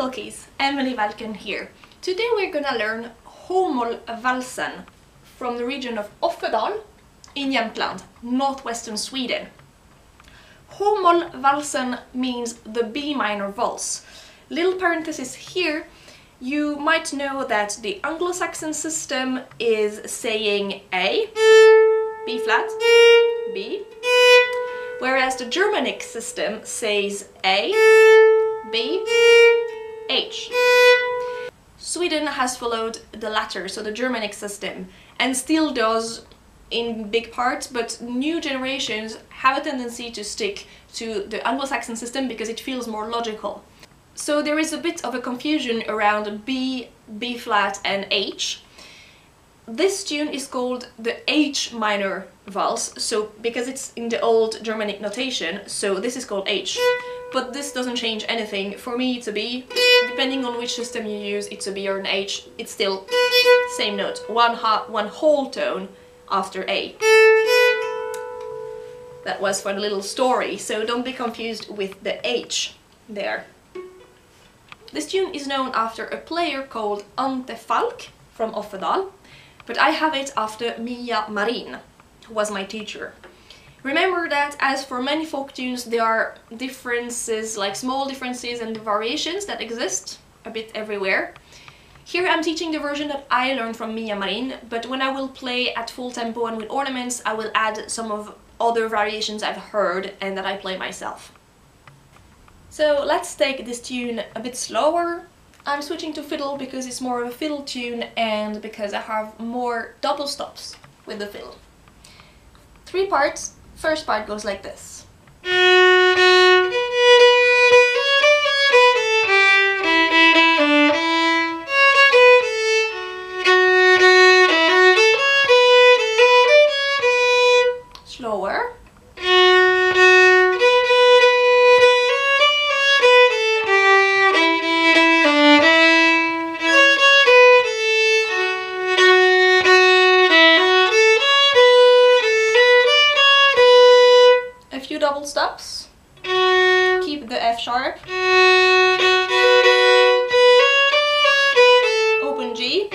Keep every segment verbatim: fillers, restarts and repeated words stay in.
Folkies, Emily Valken here. Today we're gonna learn H-moll valsen from the region of Offedal in Jämtland, northwestern Sweden. H-moll valsen means the B minor valse. Little parenthesis here, you might know that the Anglo-Saxon system is saying A, B flat, B, whereas the Germanic system says A, B, H. Sweden has followed the latter, so the Germanic system, and still does in big parts, but new generations have a tendency to stick to the Anglo-Saxon system because it feels more logical. So there is a bit of a confusion around B, B flat and H. This tune is called the H minor valse, so because it's in the old Germanic notation, so this is called H. But this doesn't change anything. For me it's a B. Depending on which system you use, it's a B or an H. It's still same note, one, ha one whole tone after A. That was for the little story, so don't be confused with the H there. This tune is known after a player called Ante Falk from Offedal, but I have it after Mia Marin, who was my teacher. Remember that, as for many folk tunes, there are differences, like small differences and variations that exist a bit everywhere. Here I'm teaching the version that I learned from Mia Marin, but when I will play at full tempo and with ornaments, I will add some of other variations I've heard and that I play myself. So let's take this tune a bit slower. I'm switching to fiddle because it's more of a fiddle tune and because I have more double stops with the fiddle. Three parts. First part goes like this. Slower. Double stops, keep the F sharp, open G,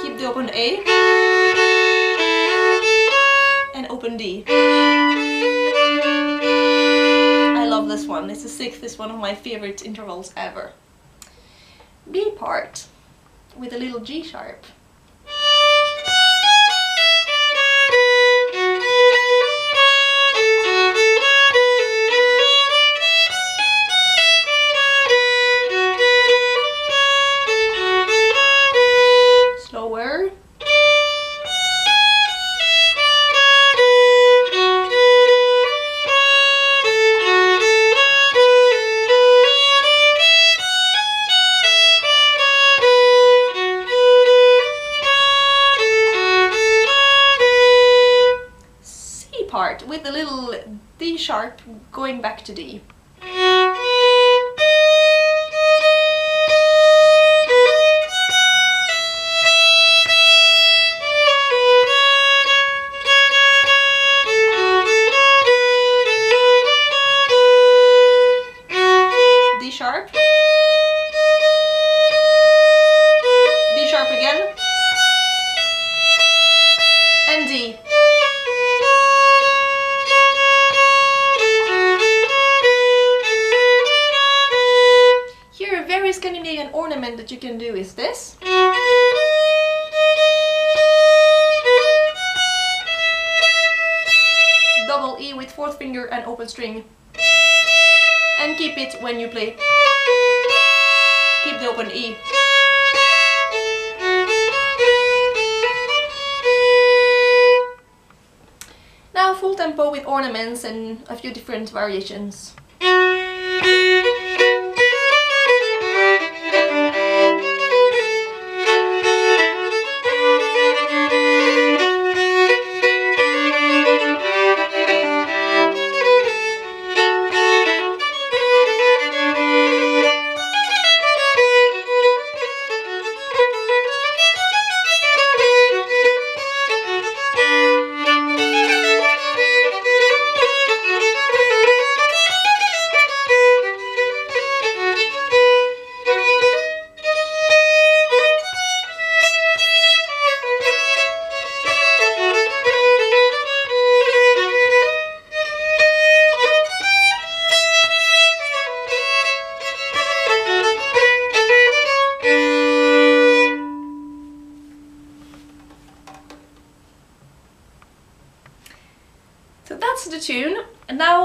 keep the open A, and open D. I love this one, it's the sixth, it's one of my favorite intervals ever. B part with a little G sharp. Part with a little D sharp going back to D. D sharp. D sharp again. And D. Scandinavian ornament that you can do is this. Double E with fourth finger and open string. And keep it when you play. Keep the open E. Now full tempo with ornaments and a few different variations.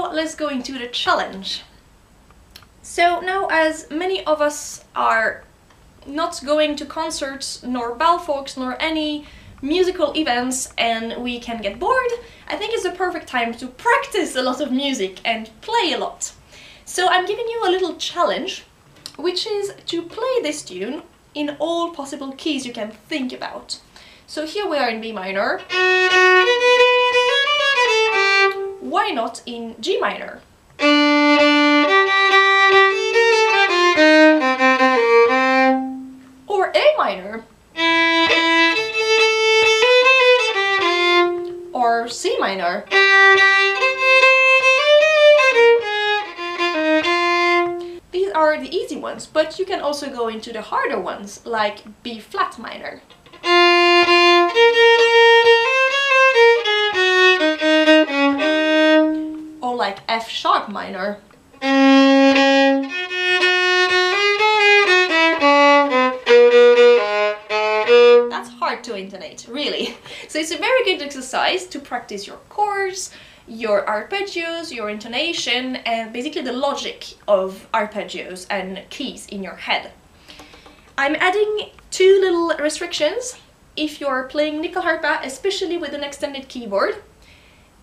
now let's go into the challenge. So now, as many of us are not going to concerts, nor balfolks, nor any musical events, and we can get bored, I think it's the perfect time to practice a lot of music and play a lot. So I'm giving you a little challenge, which is to play this tune in all possible keys you can think about. So here we are in B minor. Why not in G minor? Or A minor? Or C minor? These are the easy ones, but you can also go into the harder ones, like B flat minor. Or like F sharp minor. That's hard to intonate, really. So it's a very good exercise to practice your chords, your arpeggios, your intonation, and basically the logic of arpeggios and keys in your head. I'm adding two little restrictions. If you're playing nyckelharpa, especially with an extended keyboard,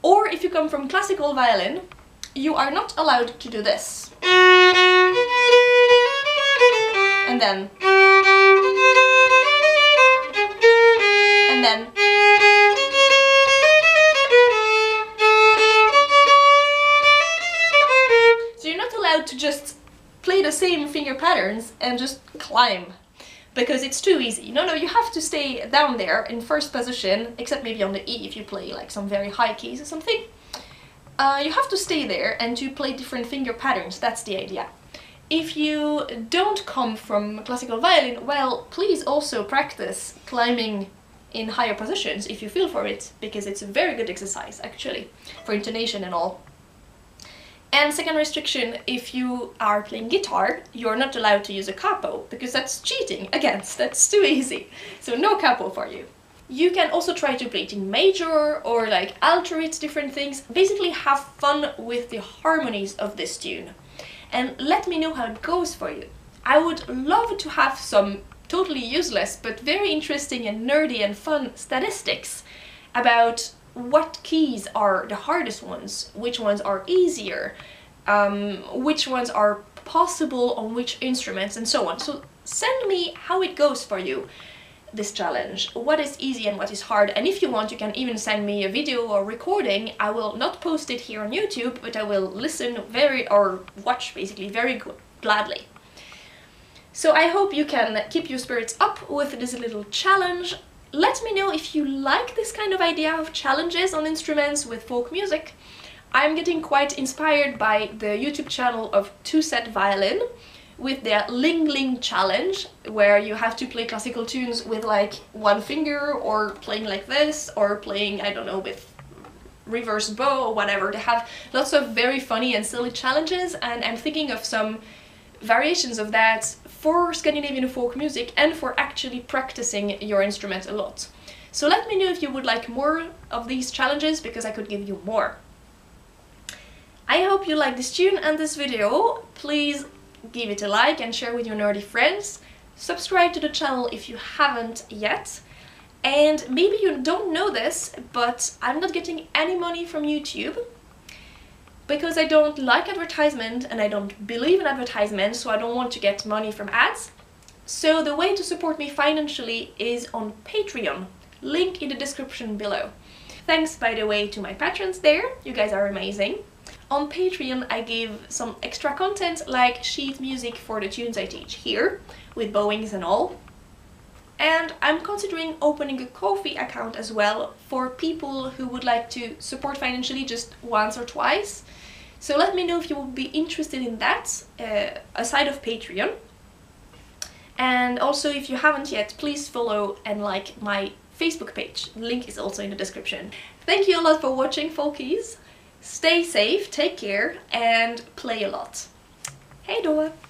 or if you come from classical violin, you are not allowed to do this. And then. And then. So you're not allowed to just play the same finger patterns and just climb, because it's too easy. No, no, you have to stay down there in first position, except maybe on the E if you play like some very high keys or something. Uh, you have to stay there and to play different finger patterns, that's the idea. If you don't come from classical violin, well, please also practice climbing in higher positions if you feel for it, because it's a very good exercise, actually, for intonation and all. And second restriction, if you are playing guitar, you're not allowed to use a capo, because that's cheating. Again, that's too easy. So no capo for you. You can also try to play it in major, or like alter it, different things. Basically have fun with the harmonies of this tune. And let me know how it goes for you. I would love to have some totally useless, but very interesting and nerdy and fun statistics about what keys are the hardest ones, which ones are easier, um, which ones are possible on which instruments, and so on. So send me how it goes for you, this challenge, what is easy and what is hard, and if you want you can even send me a video or recording. I will not post it here on YouTube, but I will listen very, or watch basically, very gladly. So I hope you can keep your spirits up with this little challenge. Let me know if you like this kind of idea of challenges on instruments with folk music. I'm getting quite inspired by the YouTube channel of Two Set Violin with their Ling Ling challenge, where you have to play classical tunes with like one finger, or playing like this, or playing, I don't know, with reverse bow or whatever. They have lots of very funny and silly challenges, and I'm thinking of some variations of that for Scandinavian folk music and for actually practicing your instrument a lot. So let me know if you would like more of these challenges, because I could give you more. I hope you like this tune and this video. Please give it a like and share with your nerdy friends. Subscribe to the channel if you haven't yet. And maybe you don't know this, but I'm not getting any money from YouTube, because I don't like advertisement and I don't believe in advertisement, so I don't want to get money from ads. So the way to support me financially is on Patreon, link in the description below. Thanks, by the way, to my patrons there, you guys are amazing. On Patreon I give some extra content, like sheet music for the tunes I teach here, with bowings and all. And I'm considering opening a Ko-fi account as well for people who would like to support financially just once or twice. So let me know if you would be interested in that, uh, aside of Patreon. And also, if you haven't yet, please follow and like my Facebook page. Link is also in the description. Thank you a lot for watching, folkies. Stay safe, take care, and play a lot. Hej då!